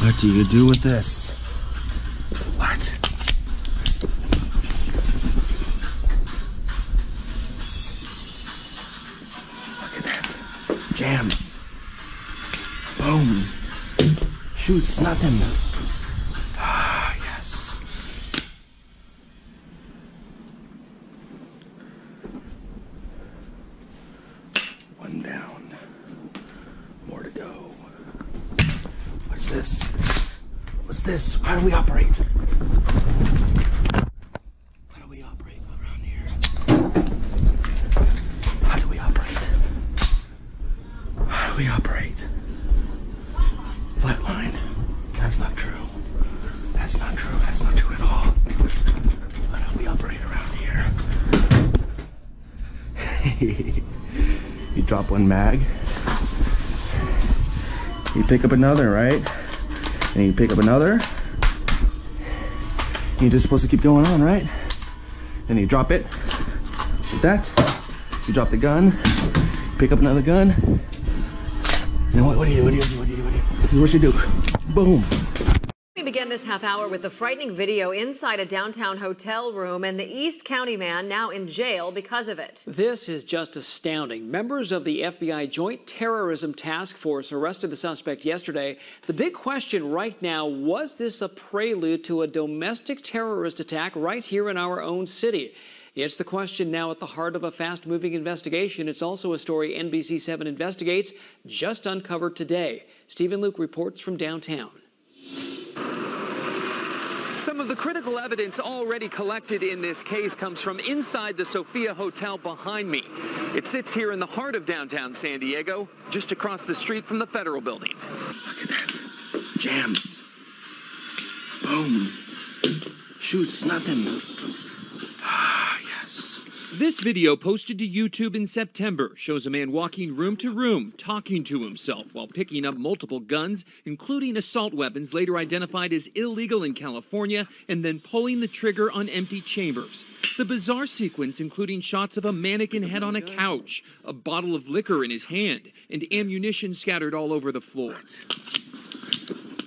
What do you do with this? What? Look at that. Jams. Boom. Shoots nothing. This? How do we operate? How do we operate around here? How do we operate? How do we operate? Flatline. That's not true. That's not true. That's not true at all. How do we operate around here? You drop one mag. You pick up another, right? And you pick up another. You're just supposed to keep going on, right? Then you drop it like that. You drop the gun. Pick up another gun. And what do you do? What do you do? What do you do? What do you do? This is what you do. Boom. We began this half hour with a frightening video inside a downtown hotel room and the East County man now in jail because of it. This is just astounding. Members of the FBI Joint Terrorism Task Force arrested the suspect yesterday. The big question right now, was this a prelude to a domestic terrorist attack right here in our own city? It's the question now at the heart of a fast-moving investigation. It's also a story NBC 7 Investigates just uncovered today. Steven Luke reports from downtown. Some of the critical evidence already collected in this case comes from inside the Sofia Hotel behind me. It sits here in the heart of downtown San Diego, just across the street from the Federal Building. Look at that. Jams. Boom. Shoots nothing. Ah, yes. This video posted to YouTube in September shows a man walking room to room, talking to himself while picking up multiple guns, including assault weapons later identified as illegal in California, and then pulling the trigger on empty chambers. The bizarre sequence, including shots of a mannequin head on a couch, a bottle of liquor in his hand, and ammunition scattered all over the floor.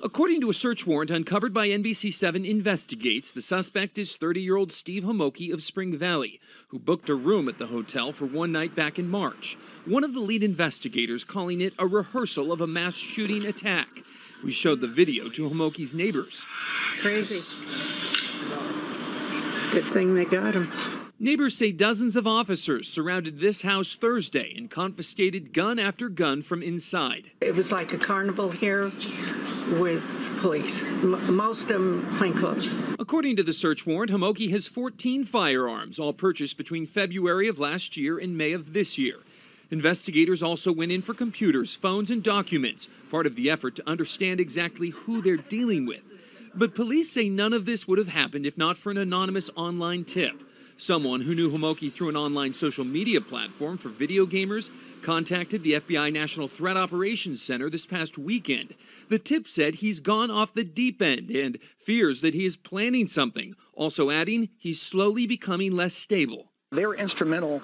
According to a search warrant uncovered by NBC 7 Investigates, the suspect is 30-year-old Steve Homoki of Spring Valley, who booked a room at the hotel for one night back in March. One of the lead investigators calling it a rehearsal of a mass shooting attack. We showed the video to Homoki's neighbors. Crazy. Good thing they got him. Neighbors say dozens of officers surrounded this house Thursday and confiscated gun after gun from inside. It was like a carnival here with police. Most of them plainclothes. According to the search warrant, Homoki has 14 firearms, all purchased between February of last year and May of this year. Investigators also went in for computers, phones, and documents, part of the effort to understand exactly who they're dealing with. But police say none of this would have happened if not for an anonymous online tip. Someone who knew Homoki through an online social media platform for video gamers contacted the FBI National Threat Operations Center this past weekend. The tip said he's gone off the deep end and fears that he is planning something, also adding he's slowly becoming less stable. They were instrumental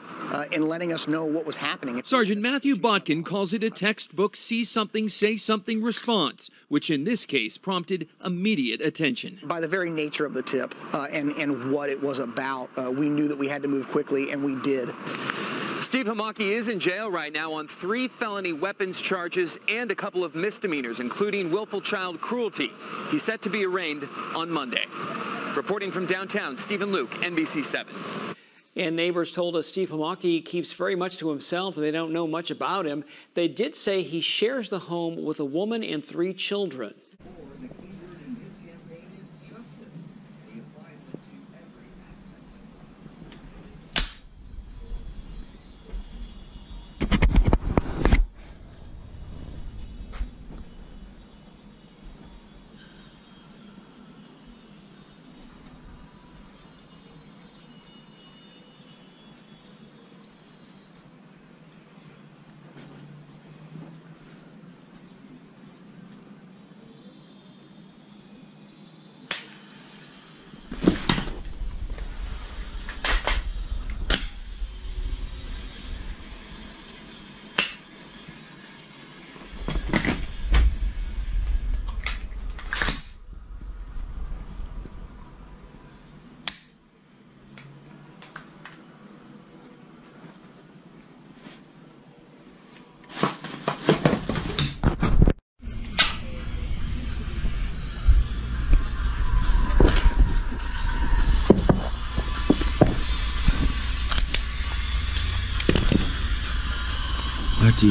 in letting us know what was happening. Sergeant Matthew Botkin calls it a textbook see something, say something response, which in this case prompted immediate attention. By the very nature of the tip and what it was about, we knew that we had to move quickly, and we did. Steve Homoki is in jail right now on 3 felony weapons charges and a couple of misdemeanors, including willful child cruelty. He's set to be arraigned on Monday. Reporting from downtown, Steven Luke, NBC 7. And neighbors told us Steve Homoki keeps very much to himself and they don't know much about him. They did say he shares the home with a woman and 3 children.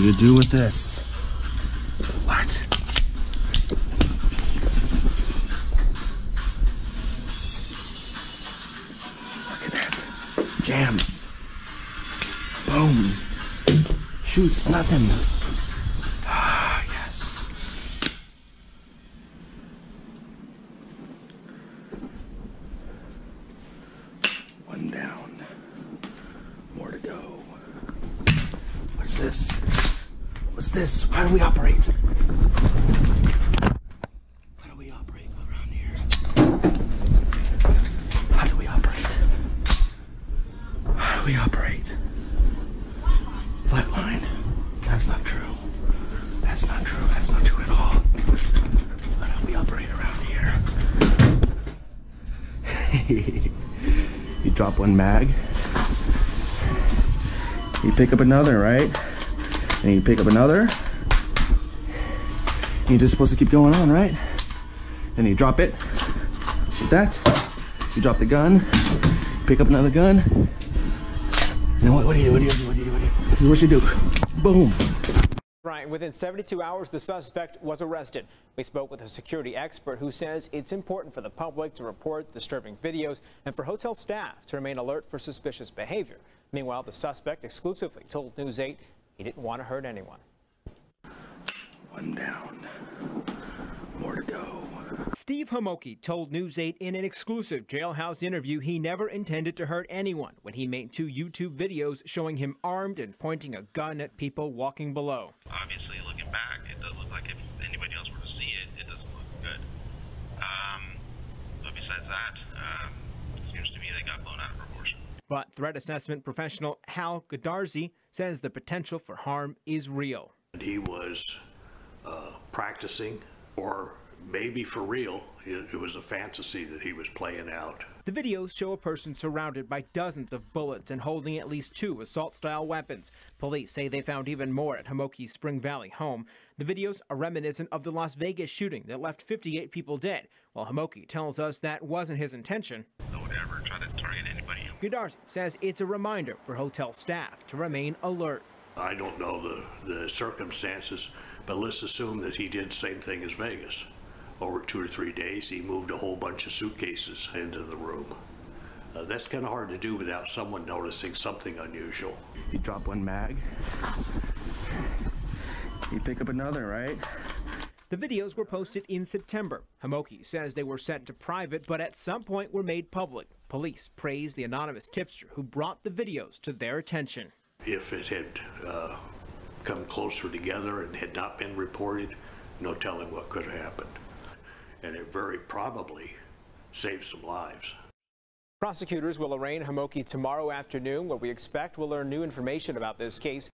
to do with this. What? Look at that. Jams. Boom. Shoots nothing. Ah, yes. One down. More to go. What's this? What's this? How do we operate? You drop one mag, you pick up another, right? And you pick up another. And you're just supposed to keep going on, right? Then you drop it like that. You drop the gun, pick up another gun. And what do you do? This is what you do. Boom. Right, within 72 hours, the suspect was arrested. We spoke with a security expert who says it's important for the public to report disturbing videos and for hotel staff to remain alert for suspicious behavior. Meanwhile, the suspect exclusively told News 8 he didn't want to hurt anyone. One down, more to go. Steve Homoki told News 8 in an exclusive jailhouse interview he never intended to hurt anyone when he made two YouTube videos showing him armed and pointing a gun at people walking below. Obviously, looking back, it does look like if anybody else were to see it, it doesn't look good. But besides that, it seems to me they got blown out of proportion. But threat assessment professional Hal Gudarzi says the potential for harm is real. He was practicing, or maybe for real, it was a fantasy that he was playing out. The videos show a person surrounded by dozens of bullets and holding at least two assault-style weapons. Police say they found even more at Homoki's Spring Valley home. The videos are reminiscent of the Las Vegas shooting that left 58 people dead, while Homoki tells us that wasn't his intention. Don't ever try to target anybody. Gudarzi says it's a reminder for hotel staff to remain alert. I don't know the circumstances, but let's assume that he did the same thing as Vegas. Over 2 or 3 days, he moved a whole bunch of suitcases into the room. That's kind of hard to do without someone noticing something unusual. You drop one mag, you pick up another, right? The videos were posted in September. Homoki says they were sent to private, but at some point were made public. Police praised the anonymous tipster who brought the videos to their attention. If it had come closer together and had not been reported, no telling what could have happened. And it very probably saved some lives. Prosecutors will arraign Homoki tomorrow afternoon. What we expect, we'll learn new information about this case.